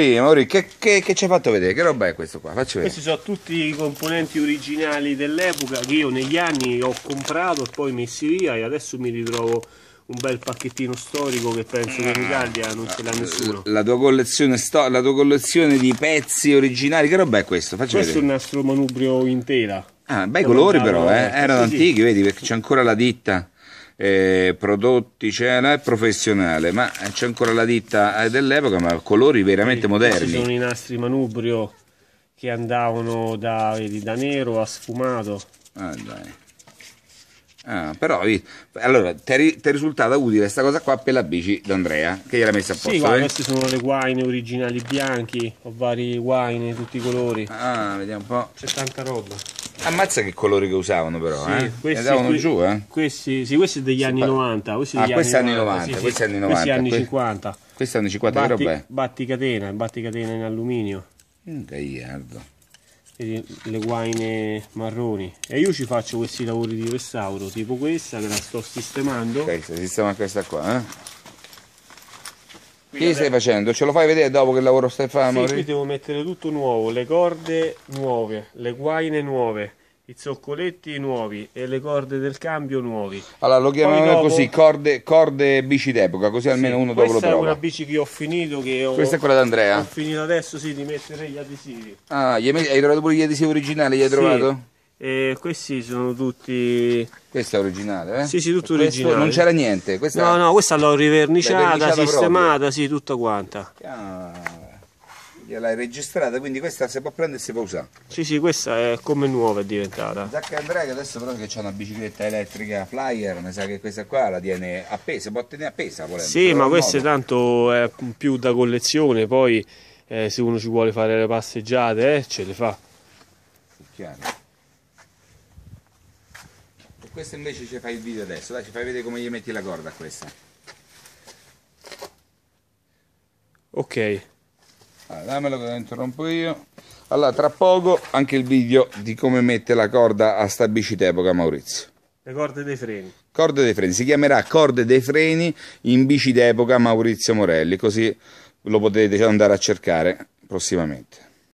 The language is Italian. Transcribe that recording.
Spie, Mauri, che ci hai fatto vedere? Che roba è questo qua? Facci vedere. Questi sono tutti i componenti originali dell'epoca che io negli anni ho comprato e poi messi via, e adesso mi ritrovo un bel pacchettino storico che penso che in Italia non ce l'ha nessuno. La tua collezione di pezzi originali, che roba è questo? Facci vedere. Questo è il nastro manubrio in tela. Ah, bei colori però, erano antichi, sì. Vedi, perché c'è ancora la ditta. Prodotti, cena, professionale, ma c'è ancora la ditta dell'epoca, ma colori veramente moderni. Ci sono i nastri manubrio che andavano da, da nero a sfumato. Ah, dai. Ah, però allora ti è risultata utile questa cosa qua per la bici d'Andrea che gliel'ha messa a posto. Sì, guarda, queste sono le guaine originali bianchi, ho vari guaine di tutti i colori. Ah, vediamo un po'. C'è tanta roba. Ammazza che colori che usavano però, sì, questi, giù, questi, sì, questi degli anni 90. Questi degli anni 90, sì, questi anni 90. Questi anni 50. Questi anni 50, che roba è? Batticatena in alluminio. Un gagliardo. Le guaine marroni. E io ci faccio questi lavori di restauro, tipo questa che la sto sistemando. Questa, sistema questa qua, Che stai facendo? Ce lo fai vedere dopo che lavoro stai facendo? Sì, qui devo mettere tutto nuovo, le corde nuove, le guaine nuove, i zoccoletti nuovi e le corde del cambio nuovi. Allora lo chiamiamo dopo così, corde bici d'epoca, così almeno uno dopo lo prova. Questa è una bici che ho finito, questa è quella d'Andrea? Ho finito adesso, sì, di mettere gli adesivi. Ah, hai trovato pure gli adesivi originali, li hai trovato? Questi sono tutti. Questo è originale, eh? Sì, sì, tutto originale. Non c'era niente. Questa... No, no, questa l'ho riverniciata, sistemata, proprio. Sì, tutta quanta. Ah, l'hai registrata, quindi questa si può prendere e si può usare. Sì, sì, questa è come nuova, è diventata. Zacca Andrea, che adesso però che c'è una bicicletta elettrica Flyer, mi sa che questa qua la tiene appesa, può tenere appesa volendo. Sì, ma questa tanto è più da collezione, poi se uno ci vuole fare le passeggiate, ce le fa. Chiaro. Questo invece ci fai il video adesso, dai, ci fai vedere come gli metti la corda a questa. Ok. Allora, dammelo che lo interrompo io. Allora, tra poco anche il video di come mette la corda a sta bici d'epoca Maurizio. Le corde dei freni. Corde dei freni, si chiamerà Corde dei freni in bici d'epoca Maurizio Morelli, così lo potete andare a cercare prossimamente.